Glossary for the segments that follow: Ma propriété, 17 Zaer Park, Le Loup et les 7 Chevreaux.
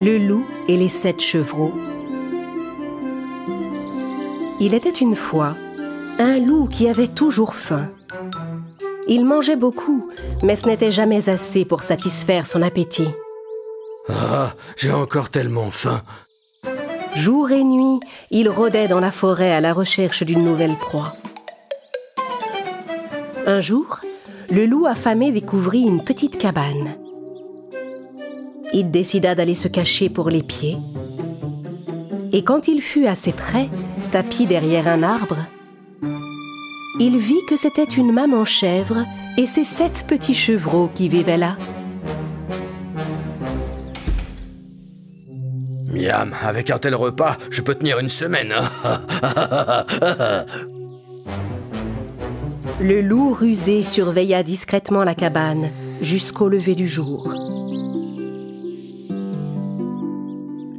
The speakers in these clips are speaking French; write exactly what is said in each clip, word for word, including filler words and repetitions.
Le loup et les sept chevreaux. Il était une fois un loup qui avait toujours faim. Il mangeait beaucoup, mais ce n'était jamais assez pour satisfaire son appétit. Ah, j'ai encore tellement faim. Jour et nuit, il rôdait dans la forêt à la recherche d'une nouvelle proie. Un jour, le loup affamé découvrit une petite cabane. Il décida d'aller se cacher pour les pieds. Et quand il fut assez près, tapi derrière un arbre, il vit que c'était une maman chèvre et ses sept petits chevreaux qui vivaient là. Miam, avec un tel repas, je peux tenir une semaine. Le loup rusé surveilla discrètement la cabane jusqu'au lever du jour.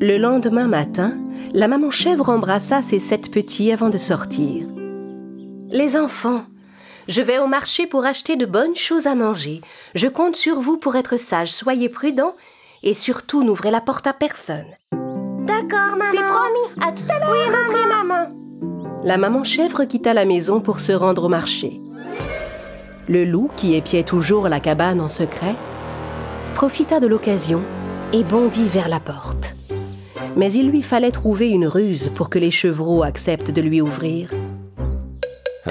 Le lendemain matin, la maman chèvre embrassa ses sept petits avant de sortir. « Les enfants, je vais au marché pour acheter de bonnes choses à manger. Je compte sur vous pour être sages, soyez prudents et surtout n'ouvrez la porte à personne. »« D'accord, maman. C'est promis. À tout à l'heure. » »« Oui, maman. Oui, maman. » La maman chèvre quitta la maison pour se rendre au marché. Le loup, qui épiait toujours la cabane en secret, profita de l'occasion et bondit vers la porte. Mais il lui fallait trouver une ruse pour que les chevreaux acceptent de lui ouvrir.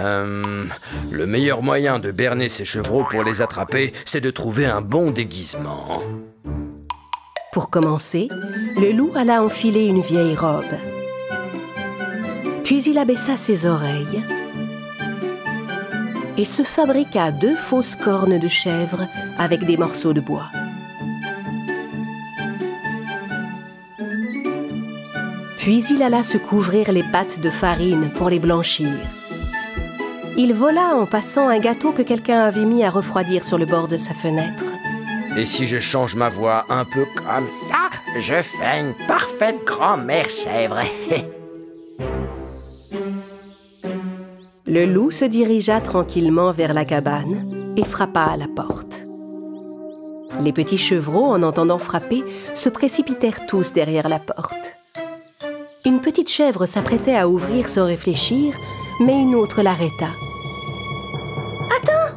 Euh, le meilleur moyen de berner ces chevreaux pour les attraper, c'est de trouver un bon déguisement. Pour commencer, le loup alla enfiler une vieille robe. Puis il abaissa ses oreilles et se fabriqua deux fausses cornes de chèvre avec des morceaux de bois. Puis il alla se couvrir les pattes de farine pour les blanchir. Il vola en passant un gâteau que quelqu'un avait mis à refroidir sur le bord de sa fenêtre. Et si je change ma voix un peu comme ça, je fais une parfaite grand-mère chèvre. Le loup se dirigea tranquillement vers la cabane et frappa à la porte. Les petits chevreaux, en entendant frapper, se précipitèrent tous derrière la porte. Une petite chèvre s'apprêtait à ouvrir sans réfléchir, mais une autre l'arrêta. « Attends,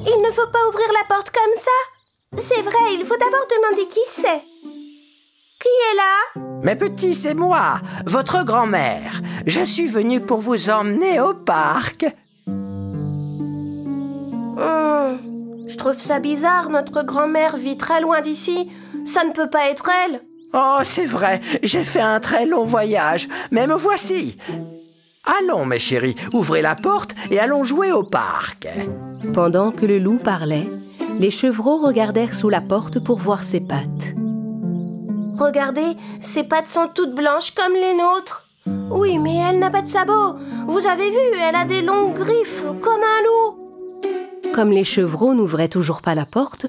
il ne faut pas ouvrir la porte comme ça. C'est vrai, il faut d'abord demander qui c'est. Qui est là ?»« Mes petits, c'est moi, votre grand-mère. Je suis venue pour vous emmener au parc. » »« Hum, je trouve ça bizarre, notre grand-mère vit très loin d'ici. Ça ne peut pas être elle. » « Oh, c'est vrai, j'ai fait un très long voyage, mais me voici. Allons, mes chéris, ouvrez la porte et allons jouer au parc. » Pendant que le loup parlait, les chevreaux regardèrent sous la porte pour voir ses pattes. « Regardez, ses pattes sont toutes blanches comme les nôtres. »« Oui, mais elle n'a pas de sabots. Vous avez vu, elle a des longues griffes, comme un loup. » Comme les chevreaux n'ouvraient toujours pas la porte,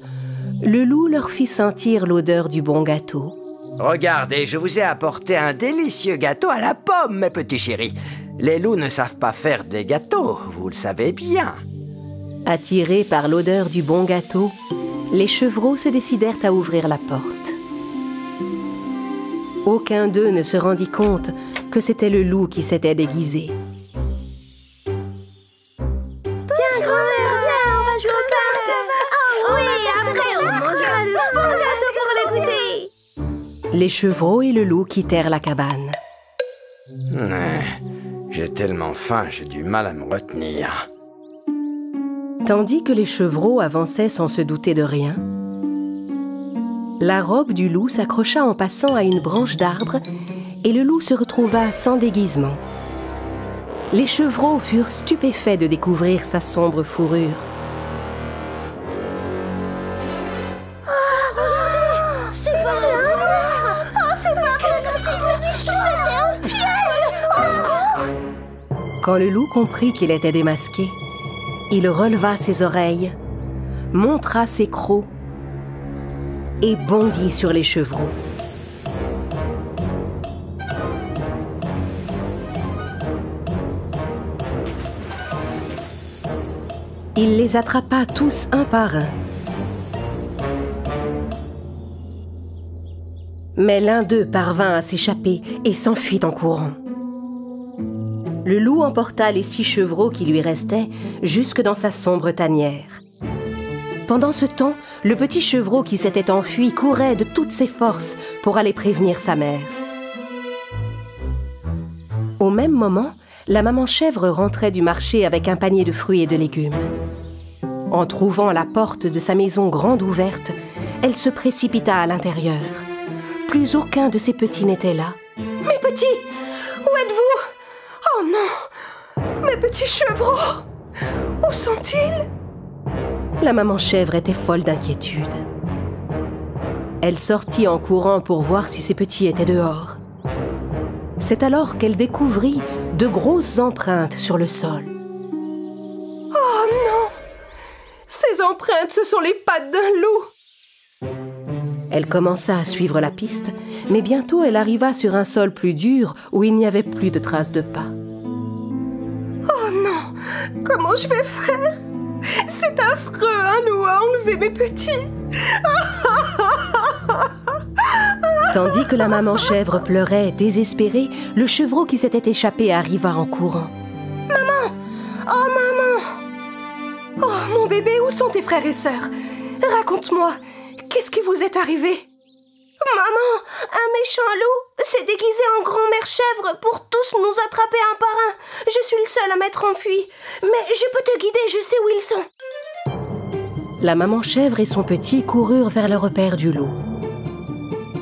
le loup leur fit sentir l'odeur du bon gâteau. « Regardez, je vous ai apporté un délicieux gâteau à la pomme, mes petits chéris. Les loups ne savent pas faire des gâteaux, vous le savez bien. » Attirés par l'odeur du bon gâteau, les chevreaux se décidèrent à ouvrir la porte. Aucun d'eux ne se rendit compte que c'était le loup qui s'était déguisé. « Viens, grand-mère, viens, on va jouer au parc. Oh oui, après on mangera le bon gâteau pour le goûter. » Les chevreaux et le loup quittèrent la cabane. Mmh, j'ai tellement faim, j'ai du mal à me retenir. Tandis que les chevreaux avançaient sans se douter de rien, la robe du loup s'accrocha en passant à une branche d'arbre et le loup se retrouva sans déguisement. Les chevreaux furent stupéfaits de découvrir sa sombre fourrure. Quand le loup comprit qu'il était démasqué, il releva ses oreilles, montra ses crocs et bondit sur les chevreaux. Il les attrapa tous un par un. Mais l'un d'eux parvint à s'échapper et s'enfuit en courant. Le loup emporta les six chevreaux qui lui restaient jusque dans sa sombre tanière. Pendant ce temps, le petit chevreau qui s'était enfui courait de toutes ses forces pour aller prévenir sa mère. Au même moment, la maman chèvre rentrait du marché avec un panier de fruits et de légumes. En trouvant la porte de sa maison grande ouverte, elle se précipita à l'intérieur. Plus aucun de ses petits n'était là. « Mes petits, où êtes-vous ? Oh non! Mes petits chevreaux! Où sont-ils? » La maman chèvre était folle d'inquiétude. Elle sortit en courant pour voir si ses petits étaient dehors. C'est alors qu'elle découvrit de grosses empreintes sur le sol. « Oh non! Ces empreintes, ce sont les pattes d'un loup !» Elle commença à suivre la piste, mais bientôt elle arriva sur un sol plus dur où il n'y avait plus de traces de pas. « Oh non! Comment je vais faire? C'est affreux, un loup a enlevé mes petits !» Tandis que la maman chèvre pleurait, désespérée, le chevreau qui s'était échappé arriva en courant. « Maman! Oh, maman! Oh, mon bébé, où sont tes frères et sœurs? Raconte-moi, qu'est-ce qui vous est arrivé? » ?»« Maman, un méchant loup s'est déguisé en grand-mère chèvre pour tous nous attraper un par un. Je suis le seul à m'être enfui, mais je peux te guider, je sais où ils sont. » La maman chèvre et son petit coururent vers le repère du loup.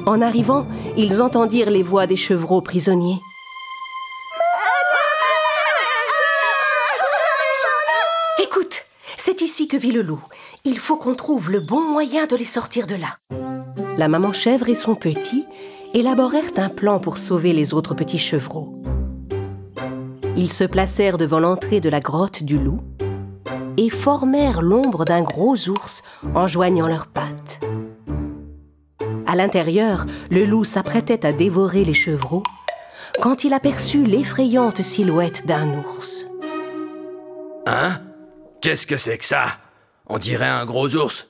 En arrivant, ils entendirent les voix des chevreaux prisonniers. « Écoute, c'est ici que vit le loup. Il faut qu'on trouve le bon moyen de les sortir de là. » La maman chèvre et son petit élaborèrent un plan pour sauver les autres petits chevreaux. Ils se placèrent devant l'entrée de la grotte du loup et formèrent l'ombre d'un gros ours en joignant leurs pattes. À l'intérieur, le loup s'apprêtait à dévorer les chevreaux quand il aperçut l'effrayante silhouette d'un ours. « Hein? Qu'est-ce que c'est que ça? On dirait un gros ours. »«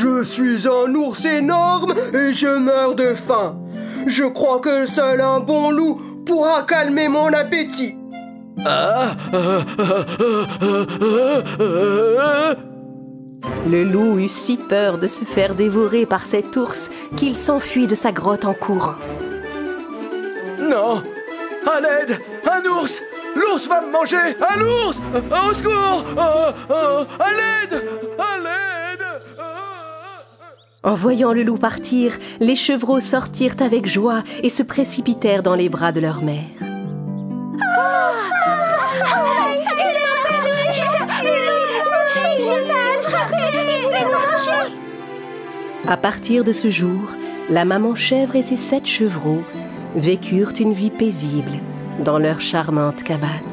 Je suis un ours énorme et je meurs de faim. Je crois que seul un bon loup pourra calmer mon appétit. » Le loup eut si peur de se faire dévorer par cet ours qu'il s'enfuit de sa grotte en courant. « Non! À l'aide! Un ours! L'ours va me manger! Un ours! Au secours! Euh, euh, à l'aide! À l'aide! » En voyant le loup partir, les chevreaux sortirent avec joie et se précipitèrent dans les bras de leur mère. Ah! À partir de ce jour, la maman chèvre et ses sept chevreaux vécurent une vie paisible dans leur charmante cabane.